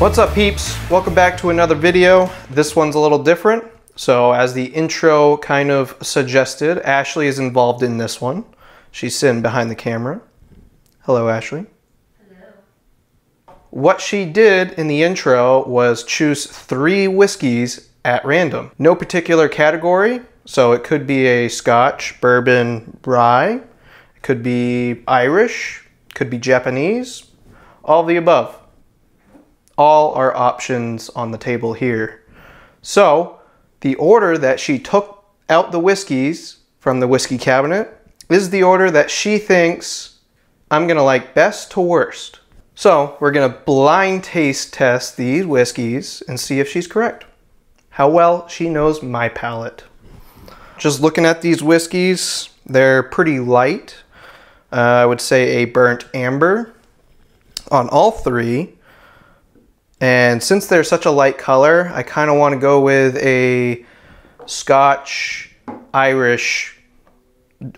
What's up, peeps? Welcome back to another video. This one's a little different. So as the intro kind of suggested, Ashley is involved in this one. She's sitting behind the camera. Hello, Ashley. Hello. What she did in the intro was choose 3 whiskeys at random. No particular category. So it could be a Scotch, bourbon, rye. It could be Irish. It could be Japanese. All of the above. All our options on the table here. So the order that she took out the whiskeys from the whiskey cabinet is the order that she thinks I'm gonna like best to worst. So we're gonna blind taste test these whiskeys and see if she's correct. How well she knows my palate. Just looking at these whiskeys, they're pretty light. I would say a burnt amber on all 3. And since they're such a light color, I kind of want to go with a Scotch, Irish,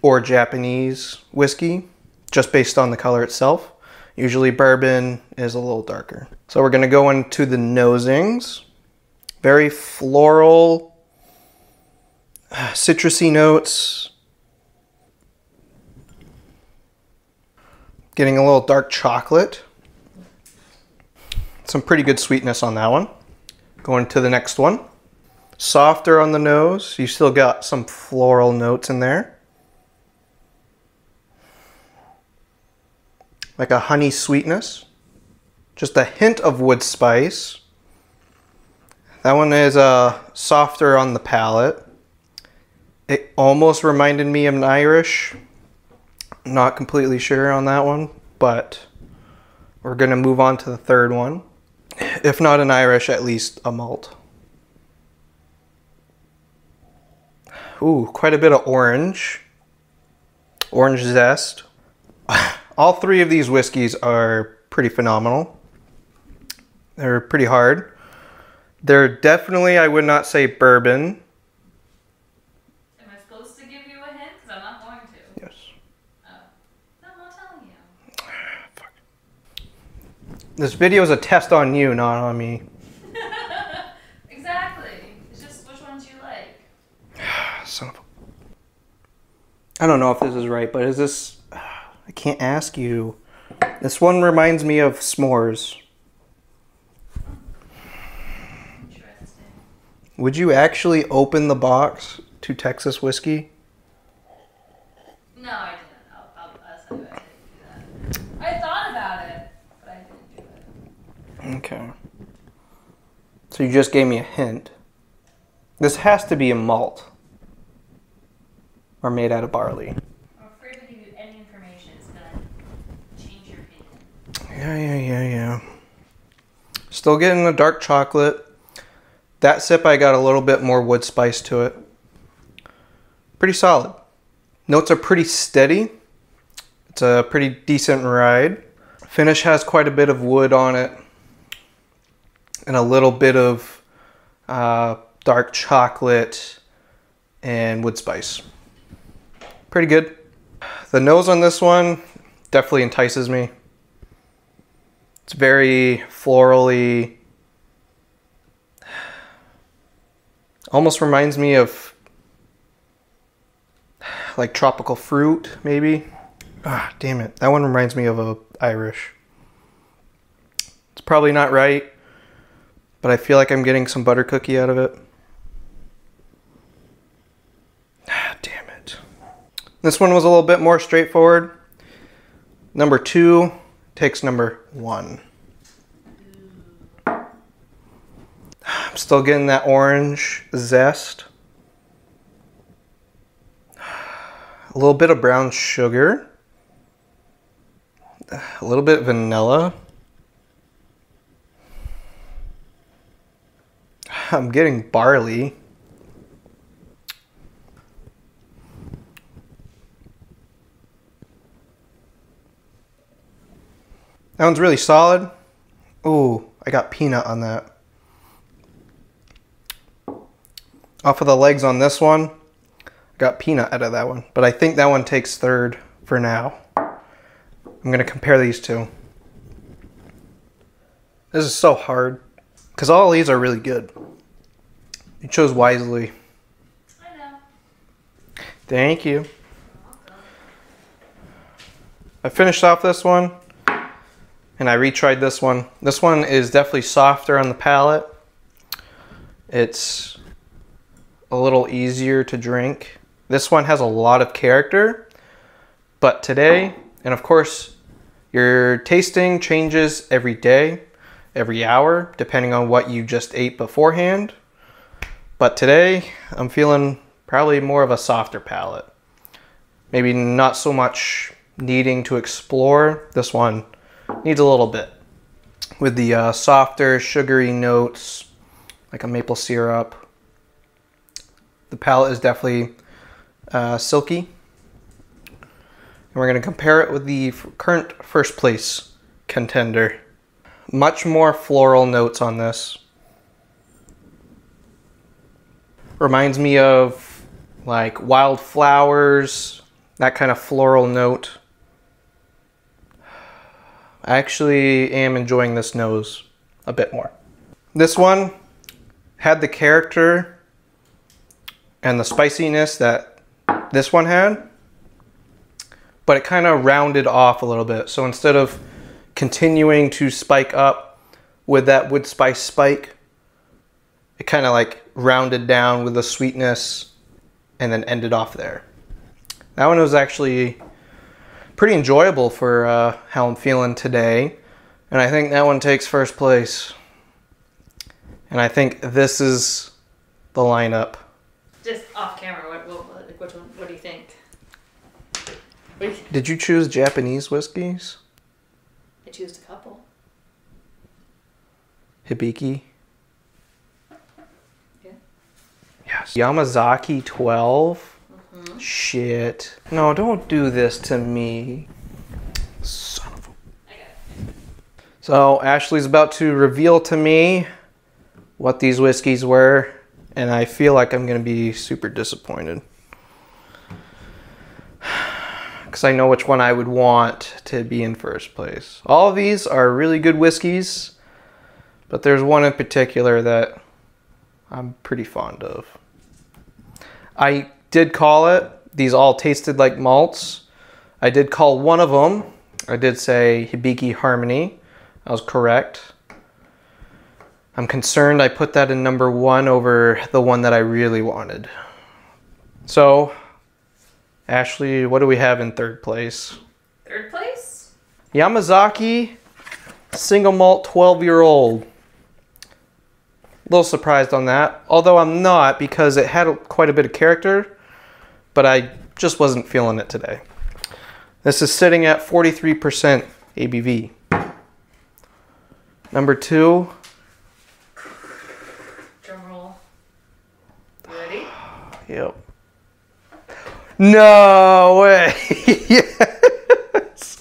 or Japanese whiskey, just based on the color itself. Usually bourbon is a little darker. So we're going to go into the nosings. Very floral, citrusy notes. Getting a little dark chocolate. Some pretty good sweetness on that one. Going to the next one. Softer on the nose. You still got some floral notes in there. Like a honey sweetness. Just a hint of wood spice. That one is softer on the palate. It almost reminded me of an Irish. Not completely sure on that one, but we're going to move on to the third one. If not an Irish, at least a malt. Ooh, quite a bit of orange. Orange zest. All 3 of these whiskeys are pretty phenomenal. They're pretty hard. They're definitely, I would not say bourbon. Am I supposed to give you a hint? Because I'm not going to. Yes. Oh. No, I'm not telling you. Fuck. This video is a test on you, not on me. Exactly. It's just which ones you like. Son of a... I don't know if this is right, but is this... I can't ask you. This one reminds me of s'mores. Interesting. Would you actually open the box to Texas whiskey? No, I didn't. Okay. So you just gave me a hint. This has to be a malt. Or made out of barley. I'm afraid to give you any information. It's going to change your opinion. Yeah. Still getting the dark chocolate. That sip I got a little bit more wood spice to it. Pretty solid. Notes are pretty steady. It's a pretty decent ride. Finish has quite a bit of wood on it. And a little bit of dark chocolate and wood spice. Pretty good. The nose on this one definitely entices me. It's very florally. Almost reminds me of like tropical fruit, maybe. Ah, damn it. That one reminds me of a Irish. It's probably not right. But I feel like I'm getting some butter cookie out of it. Ah, damn it. This one was a little bit more straightforward. Number 2 takes number 1. I'm still getting that orange zest. A little bit of brown sugar. A little bit of vanilla. I'm getting barley. That one's really solid. Ooh, I got peanut on that. Off of the legs on this one, I got peanut out of that one. But I think that one takes third for now. I'm gonna compare these two. This is so hard, because all these are really good. You chose wisely. I know. Thank you. I finished off this one, and I retried this one. This one is definitely softer on the palate. It's a little easier to drink. This one has a lot of character, but today, and of course, your tasting changes every day, every hour, depending on what you just ate beforehand. But today, I'm feeling probably more of a softer palate. Maybe not so much needing to explore. This one needs a little bit. With the softer, sugary notes, like a maple syrup, the palate is definitely silky. And we're going to compare it with the current first place contender. Much more floral notes on this. Reminds me of like wildflowers, that kind of floral note. I actually am enjoying this nose a bit more. This one had the character and the spiciness that this one had, but it kind of rounded off a little bit. So instead of continuing to spike up with that wood spice spike, it kind of like rounded down with the sweetness and then ended off there. That one was actually pretty enjoyable for how I'm feeling today. And I think that one takes first place. And I think this is the lineup. Just off camera, which one, what do you think? Did you choose Japanese whiskeys? I chose a couple. Hibiki. Yeah. Yes. Yamazaki 12. Mm-hmm. Shit. No, don't do this to me. Son of a... I got it. So Ashley's about to reveal to me what these whiskeys were, and I feel like I'm going to be super disappointed. Because I know which one I would want to be in first place. All of these are really good whiskeys, but there's one in particular that I'm pretty fond of. I did call it. These all tasted like malts. I did call one of them. I did say Hibiki Harmony. I was correct. I'm concerned I put that in number one over the one that I really wanted. So... Ashley, what do we have in third place? Third place? Yamazaki single malt 12-year-old. A little surprised on that, although I'm not, because it had quite a bit of character, but I just wasn't feeling it today. This is sitting at 43% ABV. Number two. Drum roll. You ready? Yep. No way. Yes.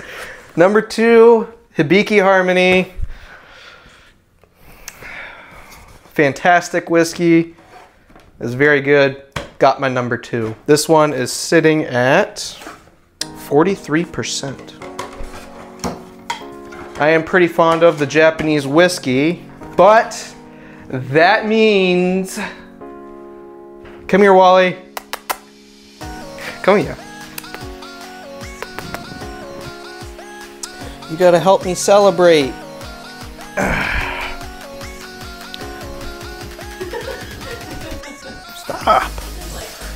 Number two, Hibiki Harmony. Fantastic whiskey. It's very good. Got my number two. This one is sitting at 43%. I am pretty fond of the Japanese whiskey, but that means... Come here, Wally. Come here. You gotta help me celebrate. Stop.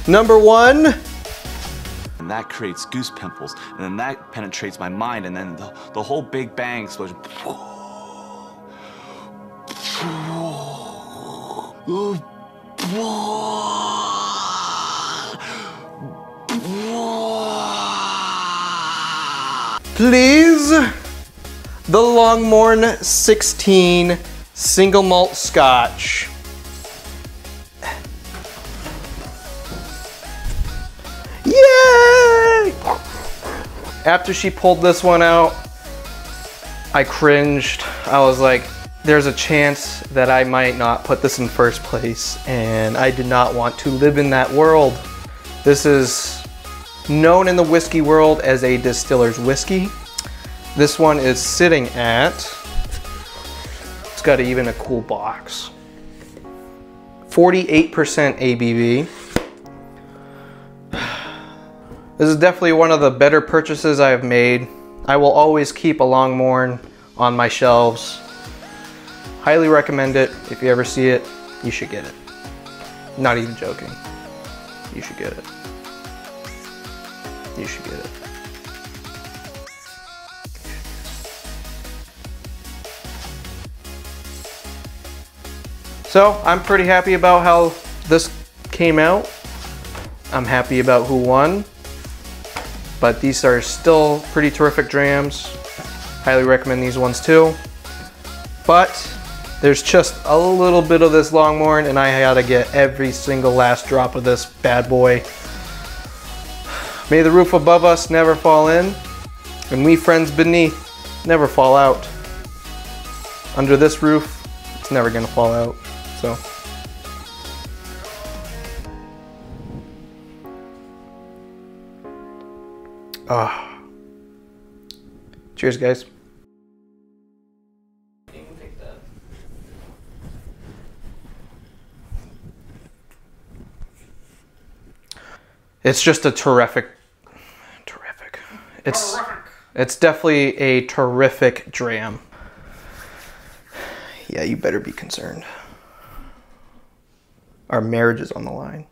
Number one. And that creates goose pimples, and then that penetrates my mind, and then the whole Big Bang explosion. Please, the Longmorn 16 single malt scotch. Yay! After she pulled this one out, I cringed. I was like, there's a chance that I might not put this in first place, and I did not want to live in that world. This is known in the whiskey world as a distiller's whiskey. This one is sitting at got even a cool box. 48% ABV. This is definitely one of the better purchases I have made. I will always keep a Longmorn on my shelves. Highly recommend it. If you ever see it, you should get it. Not even joking. You should get it. You should get it. So I'm pretty happy about how this came out. I'm happy about who won, but these are still pretty terrific drams. Highly recommend these ones too. But there's just a little bit of this Longmorn and I gotta get every single last drop of this bad boy. May the roof above us never fall in, and we friends beneath never fall out. Under this roof, it's never gonna fall out, so. Ah. Cheers, guys. It's just a terrific. It's definitely a terrific dram. Yeah, you better be concerned. Our marriage is on the line.